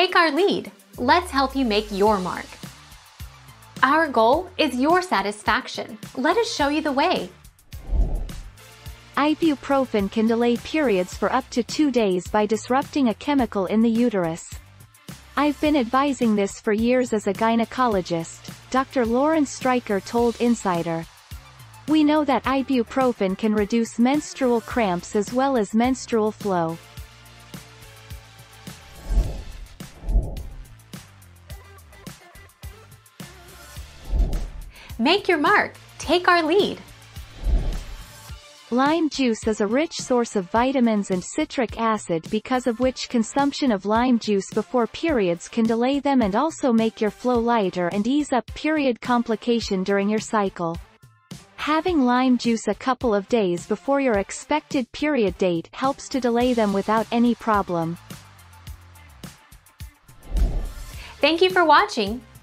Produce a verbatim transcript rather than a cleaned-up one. Take our lead. Let's help you make your mark. Our goal is your satisfaction. Let us show you the way. Ibuprofen can delay periods for up to two days by disrupting a chemical in the uterus. I've been advising this for years as a gynecologist, Doctor Lauren Stryker told Insider. We know that ibuprofen can reduce menstrual cramps as well as menstrual flow. Make your mark. Take our lead. Lime juice is a rich source of vitamins and citric acid, because of which consumption of lime juice before periods can delay them and also make your flow lighter and ease up period complication during your cycle. Having lime juice a couple of days before your expected period date helps to delay them without any problem. Thank you for watching.